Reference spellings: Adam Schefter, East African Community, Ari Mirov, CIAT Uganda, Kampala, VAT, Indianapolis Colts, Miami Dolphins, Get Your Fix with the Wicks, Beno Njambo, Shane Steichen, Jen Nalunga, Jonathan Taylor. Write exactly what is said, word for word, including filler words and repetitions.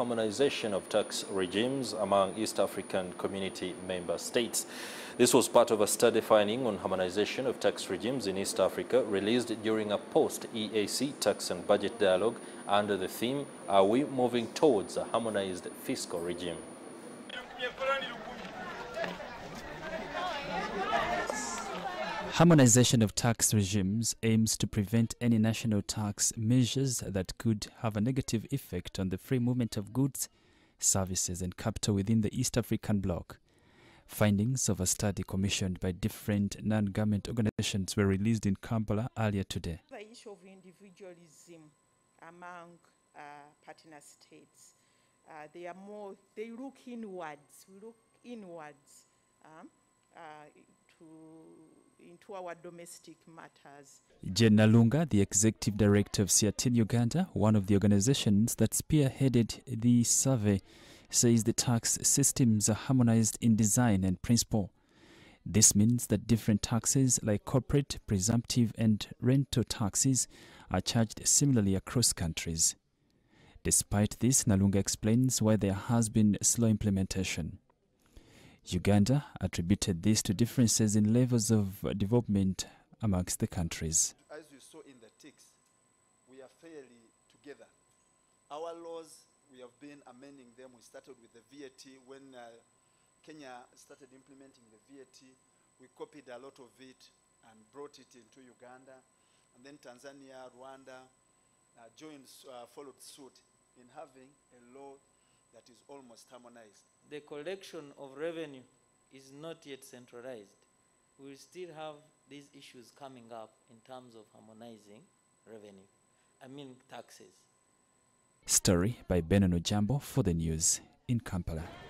harmonization of tax regimes among East African Community member states. This was part of a study finding on harmonization of tax regimes in East Africa released during a post-E A C tax and budget dialogue under the theme, Are We Moving Towards a Harmonized Fiscal Regime? Harmonization of tax regimes aims to prevent any national tax measures that could have a negative effect on the free movement of goods, services and capital within the East African bloc. Findings of a study commissioned by different non-government organizations were released in Kampala earlier today. The issue of individualism among uh, partner states, uh, they are more, they look inwards, we look inwards um, uh, to... into our domestic matters. Jen Nalunga, the Executive Director of C I A T Uganda, one of the organizations that spearheaded the survey, says the tax systems are harmonized in design and principle. This means that different taxes like corporate, presumptive and rental taxes are charged similarly across countries. Despite this, Nalunga explains why there has been slow implementation. Uganda attributed this to differences in levels of development amongst the countries. As you saw in the ticks, we are fairly together. Our laws, we have been amending them. We started with the V A T. When uh, Kenya started implementing the V A T, we copied a lot of it and brought it into Uganda. And then Tanzania, Rwanda uh, joined, uh, followed suit in having a law that is almost harmonized. The collection of revenue is not yet centralized. We will still have these issues coming up in terms of harmonizing revenue, I mean taxes. Story by Beno Njambo for the news in Kampala.